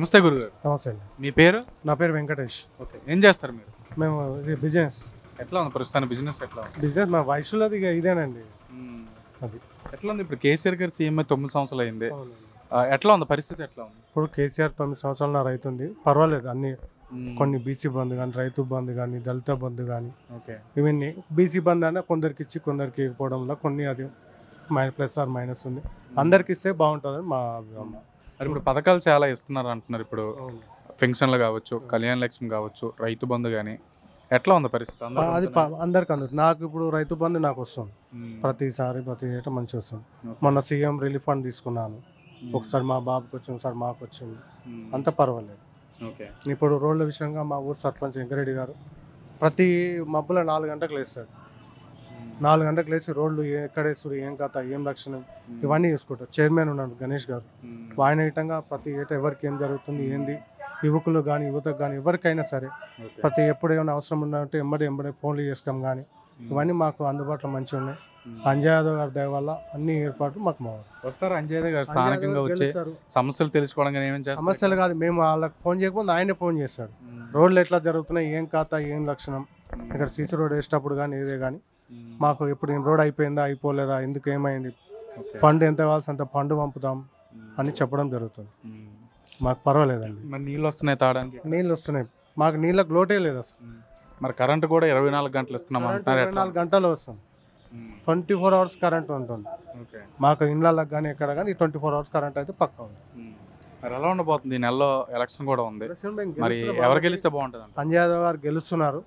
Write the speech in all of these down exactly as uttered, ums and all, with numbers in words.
నమస్తే గురుగారు. నమస్తే. మీ పేరు? నా పేరు వెంకటేష్. ఓకే, ఏం చేస్తారు మీరు? మేము బిజినెస్. ఎట్లా ఉంది ప్రస్తుతానికి బిజినెస్? ఎట్లా బిజినెస్ మా వయసులో ఇదేనండి. అది ఎట్లా ఉంది ఇప్పుడు? కేసీఆర్ గారు సీఎం తొమ్మిది సంవత్సరాలు అయింది. ఎట్లా ఉంది పరిస్థితి? ఎట్లా ఉంది ఇప్పుడు? కేసీఆర్ తొమ్మిది సంవత్సరాలు నా రైతుంది, పర్వాలేదు. అన్ని కొన్ని బీసీ బంద్ కానీ, రైతు బంద్ కానీ, దళిత బంద్ కానీ, ఇవన్నీ బీసీ బంద్ అన్న కొందరికి ఇచ్చి కొందరికి ఇవ్వడంలో కొన్ని అది మైనస్ ప్లస్ ఆర్ మైనస్ ఉంది. అందరికి ఇస్తే బాగుంటుందని మా అభిప్రాయం. మరి ఇప్పుడు పథకాలు చాలా ఇస్తున్నారు అంటున్నారు. ఇప్పుడు పెన్షన్లు కావచ్చు, కళ్యాణ లక్ష్మి కావచ్చు, రైతు బంధు కానీ, ఎట్లా ఉంది పరిస్థితి? అది అందరికి అందదు. నాకు ఇప్పుడు రైతు బంధు నాకు వస్తుంది ప్రతిసారి, ప్రతి ఏటా మంచి వస్తుంది. మొన్న సీఎం రిలీఫ్ ఫండ్ తీసుకున్నాను, ఒకసారి మా బాబుకి వచ్చింది, ఒకసారి మాకు వచ్చింది, అంత పర్వాలేదు. ఇప్పుడు రోడ్ల విషయంగా మా ఊరు సర్పంచ్ వెంకరెడ్డి గారు ప్రతి మబ్బులో నాలుగు గంటలకు లేస్తాడు. నాలుగు గంటలకు లేచి రోడ్లు ఎక్కడేస్తుడు, ఏం కథ, ఏం లక్షణం, ఇవన్నీ చూసుకుంటారు. చైర్మన్ ఉన్నాడు గణేష్ గారు, ఆయన ఇటంగా ప్రతి ఏటా ఎవరికి ఏం జరుగుతుంది, ఏంది, యువకులు కానీ యువతకు కానీ ఎవరికైనా సరే ప్రతి ఎప్పుడు ఏమైనా అవసరం ఉందంటే ఎంబడే ఎంబడే ఫోన్లు చేసుకోం కానీ, ఇవన్నీ మాకు అందుబాటులో మంచిగా ఉన్నాయి. అంజయ్ యాదవ్ గారి దయ వల్ల అన్ని ఏర్పాట్లు మాకు వస్తారు. అంజయ్ యాదవ్ గారు స్థానికంగా వచ్చే సమస్యలు తెలుసుకోవడం, సమస్యలు కాదు, మేము వాళ్ళకి ఫోన్ చేయకపోతే ఆయనే ఫోన్ చేస్తాడు. రోడ్లు ఎట్లా జరుగుతున్నాయి, ఏం ఖాతా, ఏం లక్షణం, ఇక్కడ సీసీ రోడ్ వేసేటప్పుడు కానీ ఏదే కానీ మాకు ఎప్పుడు రోడ్ అయిపోయిందా అయిపోలేదా, ఎందుకు ఏమైంది, ఫండ్ ఎంత కావాల్సి అంత ఫండ్ పంపుతాం అని చెప్పడం జరుగుతుంది. మాకు పర్వాలేదండి. మరి నీళ్ళు వస్తున్నాయి తాగడానికి? నీళ్ళు వస్తున్నాయి, మాకు నీళ్ళకి లోటే లేదు అసలు. మరి కరెంట్ కూడా ఇరవై నాలుగు గంటలు ఇస్తున్నాం అంటున్నారు. ఇరవై నాలుగు గంటలు వస్తాం, ట్వంటీ ఫోర్ అవర్స్ కరెంట్ ఉంటుంది మాకు ఇళ్ళకి కానీ ఎక్కడ కానీ. ట్వంటీ ఫోర్ అవర్స్ కరెంట్ అయితే పక్కా ఉంది. మరి ఎలా ఉండబోతుంది? ఈ నెలలో ఎలక్షన్ కూడా ఉంది, మరి ఎవరు గెలిస్తే బాగుంటుంది? అంజయ్ యాదవ్ గారు గెలుస్తున్నారు,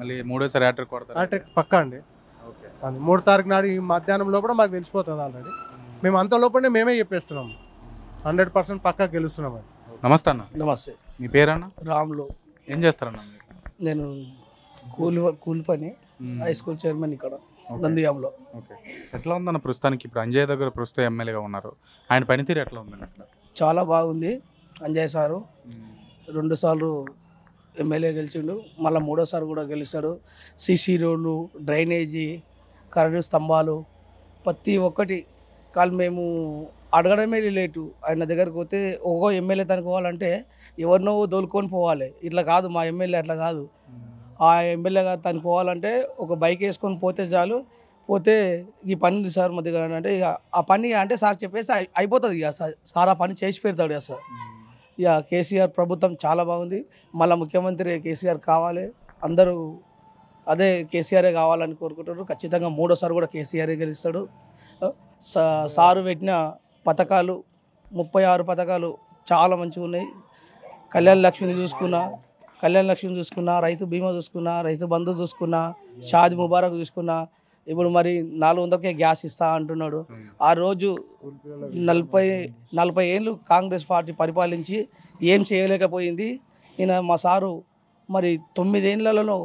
మళ్ళీ మూడోసారి హ్యాట్రిక్ కొడతారు. హ్యాట్రిక్ పక్కా అండి. మూడు తారీఖు నాడు ఈ మధ్యాహ్నం లోపల మాకు తెలిసిపోతుంది ఆల్రెడీ. మేము అంత లోపలనే మేమే చెప్పేస్తున్నాము, హండ్రెడ్ పర్సెంట్ పక్కా గెలుస్తున్నాం అది. నమస్తే అన్న. నమస్తే. మీ పేరన్నా? రాములు. ఏం చేస్తారన్నా? నేను కూలి కూలి పని, హై స్కూల్ చైర్మన్ ఇక్కడ నందియాంలో. ఓకే, ఎట్లా ఉందన్న ప్రస్తుతానికి? ఇప్పుడు అంజయ్ దగ్గర ప్రస్తుతం ఎమ్మెల్యేగా ఉన్నారు, ఆయన పనితీరు ఎట్లా ఉందన్న? చాలా బాగుంది. అంజయ్ సారు రెండు సార్లు ఎమ్మెల్యే గెలిచిండు, మళ్ళీ మూడోసారి కూడా గెలుస్తాడు. సీసీ రోడ్లు, డ్రైనేజీ, కరెంటు స్తంభాలు, ప్రతి ఒక్కటి కాళ్ళు మేము అడగడమే లేటు. ఆయన దగ్గరకు పోతే ఒక్కో ఎమ్మెల్యే తనకు పోవాలంటే ఎవరినో దోలుకొని పోవాలి. ఇట్లా కాదు మా ఎమ్మెల్యే, అట్లా కాదు. ఆ ఎమ్మెల్యే గారు తనకు పోవాలంటే ఒక బైక్ వేసుకొని పోతే చాలు, పోతే ఈ పని ఉంది సార్ మా దగ్గర అంటే, ఇక ఆ పని అంటే సార్ చెప్పేసి అయిపోతుంది. ఇక సార్ ఆ పని చేసి పెడతాడు కదా సార్. ఇక కేసీఆర్ ప్రభుత్వం చాలా బాగుంది. మళ్ళీ ముఖ్యమంత్రి కేసీఆర్ కావాలి, అందరూ అదే కేసీఆరే కావాలని కోరుకుంటారు. ఖచ్చితంగా మూడోసారి కూడా కేసీఆరే గెలుస్తాడు. సారు పెట్టిన పథకాలు, ముప్పై ఆరు పథకాలు చాలా మంచిగా ఉన్నాయి. కళ్యాణ లక్ష్మిని చూసుకున్నా, కళ్యాణ లక్ష్మిని చూసుకున్నా, రైతు బీమా చూసుకున్నా, రైతు బంధు చూసుకున్నా, షాద్ ముబారక్ చూసుకున్నా. ఇప్పుడు మరి నాలుగు వందలకే గ్యాస్ ఇస్తా అంటున్నాడు. ఆ రోజు నలభై నలభై ఏళ్ళు కాంగ్రెస్ పార్టీ పరిపాలించి ఏం చేయలేకపోయింది. ఈయన మా సారు మరి తొమ్మిదేళ్లలో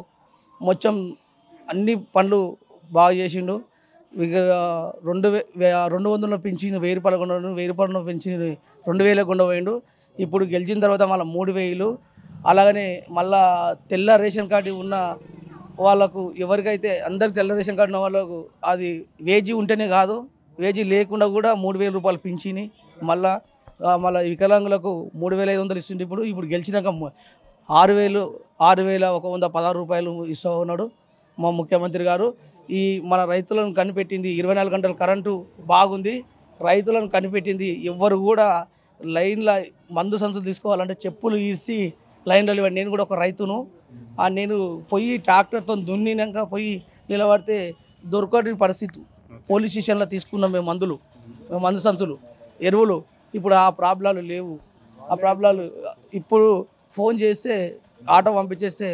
మొత్తం అన్ని పనులు బాగా చేసిండు. ఇక రెండు వే రెండు వందల పెంచిన వెయ్యి రూపాయలు కొండ, వెయ్యి రూపాయలు పెంచిన రెండు వేల కొండ పోయిండు. ఇప్పుడు గెలిచిన తర్వాత మళ్ళీ మూడు వేలు. అలాగనే మళ్ళా తెల్ల రేషన్ కార్డు ఉన్న వాళ్ళకు, ఎవరికైతే అందరికి తెల్ల రేషన్ కార్డు ఉన్న వాళ్ళకు అది వేజీ ఉంటేనే కాదు, వేజీ లేకుండా కూడా మూడు వేల రూపాయలు పింఛీని, మళ్ళా మళ్ళీ వికలాంగులకు మూడు వేల ఐదు వందలు ఇస్తుండే. ఇప్పుడు ఇప్పుడు గెలిచినాక ఆరు వేలు ఆరు వేల ఒక వంద పదహారు రూపాయలు ఇస్తూ ఉన్నాడు మా ముఖ్యమంత్రి గారు. ఈ మన రైతులను కనిపెట్టింది. ఇరవై నాలుగు గంటల కరెంటు బాగుంది, రైతులను కనిపెట్టింది. ఎవ్వరు కూడా లైన్ల మందు సంచులు తీసుకోవాలంటే చెప్పులు ఇసి లైన్లో ఇవ్వండి. నేను కూడా ఒక రైతును. నేను పోయి ట్రాక్టర్తో దున్నినాక పోయి నిలబడితే దొరకని పరిస్థితి. పోలీస్ స్టేషన్లో తీసుకున్నాం మేము మందులు, మందు సంచులు, ఎరువులు. ఇప్పుడు ఆ ప్రాబ్లాలు లేవు. ఆ ప్రాబ్లాలు ఇప్పుడు ఫోన్ చేస్తే ఆటో పంపించేస్తే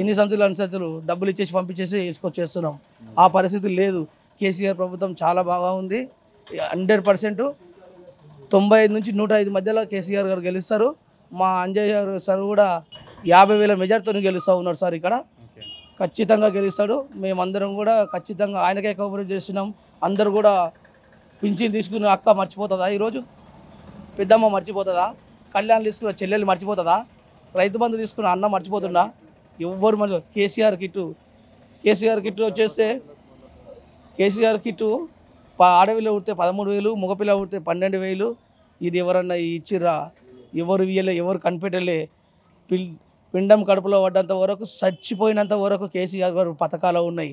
ఎన్ని సంచులు అన్ని సంచులు డబ్బులు ఇచ్చేసి పంపించేసి వేసుకొచ్చేస్తున్నాం. ఆ పరిస్థితి లేదు. కేసీఆర్ ప్రభుత్వం చాలా బాగా ఉంది. హండ్రెడ్ పర్సెంట్ తొంభై ఐదు నుంచి నూట ఐదు మధ్యలో కేసీఆర్ గారు గెలుస్తారు. మా అంజయ్ గారు సార్ కూడా యాభై వేల మెజార్తో గెలుస్తూ ఉన్నారు సార్. ఇక్కడ ఖచ్చితంగా గెలుస్తాడు. మేమందరం కూడా ఖచ్చితంగా ఆయనకే కోఆపరేట్ చేస్తున్నాం. అందరు కూడా పింఛన్ తీసుకుని అక్క మర్చిపోతుందా? ఈరోజు పెద్దమ్మ మర్చిపోతుందా? కళ్యాణ్ తీసుకున్న చెల్లెలు మర్చిపోతుందా? రైతు బంధు తీసుకున్న అన్న మర్చిపోతుందా? ఎవ్వరు మర్చి కేసీఆర్ కిట్టు కేసీఆర్ కిట్టు వచ్చేస్తే కేసీఆర్ కిట్టు ఆడపిల్ల ఉడితే పదమూడు వేలు, మగపిల్ల ఉడితే పన్నెండు వేలు. ఇది ఎవరన్నా ఇచ్చిర్రా? ఎవరు వీయలే ఎవరు కనిపెట్టలే పిండం కడుపులో పడ్డంత వరకు చచ్చిపోయినంత వరకు కేసీఆర్ గారు పథకాలు ఉన్నాయి.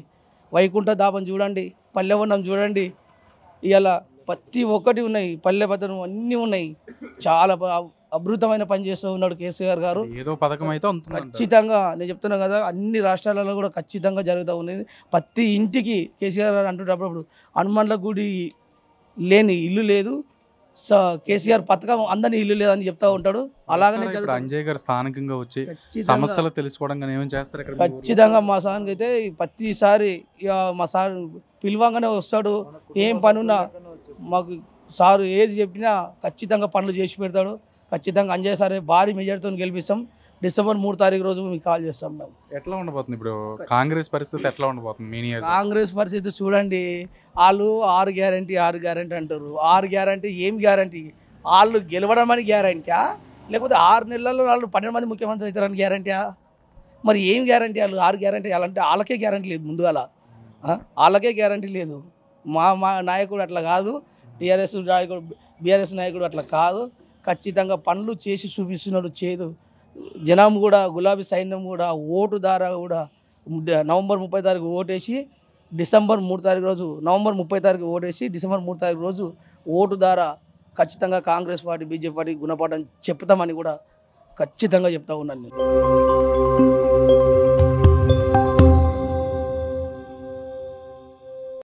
వైకుంఠ దాపం చూడండి, పల్లెవనం చూడండి, ఇవాళ ప్రతి ఒక్కటి ఉన్నాయి, పల్లె పథకం అన్నీ ఉన్నాయి. చాలా అద్భుతమైన పని చేస్తూ ఉన్నాడు కేసీఆర్ గారు. ఏదో పథకం అయితే ఖచ్చితంగా నేను చెప్తున్నాను కదా, అన్ని రాష్ట్రాలలో కూడా ఖచ్చితంగా జరుగుతూ ఉన్నది. ప్రతి ఇంటికి కేసీఆర్ గారు అంటున్నప్పుడు హనుమాన్ల గుడి లేని ఇల్లు లేదు, సో కేసీఆర్ పథకం అందరినీ ఇల్లు లేదని చెప్తా ఉంటాడు. అలాగనే అంజయ్ గారు స్థానికంగా వచ్చి సమస్యలు తెలుసుకోవడం చేస్తారు. ఖచ్చితంగా మా సార్కి అయితే ప్రతిసారి మా సార్ పిలవంగానే వస్తాడు. ఏం పనున్నా మాకు సారు ఏది చెప్పినా ఖచ్చితంగా పనులు చేసి పెడతాడు. ఖచ్చితంగా అంజయ్ సార్ భారీ మెజార్టీతో గెలిపిస్తాం. డిసెంబర్ మూడు తారీఖు రోజు మీకు కాల్ చేస్తాం. మేము ఎట్లా ఉండబోతుంది ఇప్పుడు కాంగ్రెస్ పరిస్థితి ఎట్లా ఉండబోతుంది? కాంగ్రెస్ పరిస్థితి చూడండి, వాళ్ళు ఆరు గ్యారంటీ ఆరు గ్యారంటీ అంటారు. ఆరు గ్యారంటీ ఏం గ్యారంటీ? వాళ్ళు గెలవడం అని గ్యారంటీయా, లేకపోతే ఆరు నెలల్లో వాళ్ళు పన్నెండు మంది ముఖ్యమంత్రి అవుతారని గ్యారంటీయా? మరి ఏం గ్యారంటీ? వాళ్ళు ఆరు గ్యారంటీ వాళ్ళంటే వాళ్ళకే గ్యారంటీ లేదు, ముందుగా వాళ్ళకే గ్యారంటీ లేదు. మా మా నాయకుడు అట్లా కాదు, టీఆర్ఎస్ నాయకుడు బీఆర్ఎస్ నాయకుడు అట్లా కాదు. ఖచ్చితంగా పనులు చేసి చూపిస్తున్నాడు. చేదు జనం కూడా గులాబీ సైన్యం కూడా ఓటు ద్వారా కూడా నవంబర్ ముప్పై తారీఖు ఓటేసి డిసెంబర్ మూడు తారీఖు రోజు నవంబర్ ముప్పై తారీఖు ఓటేసి డిసెంబర్ మూడు తారీఖు రోజు ఓటు ద్వారా ఖచ్చితంగా కాంగ్రెస్ పార్టీ బీజేపీ పార్టీ గుణపాఠం చెప్తామని కూడా ఖచ్చితంగా చెప్తా ఉన్నాను.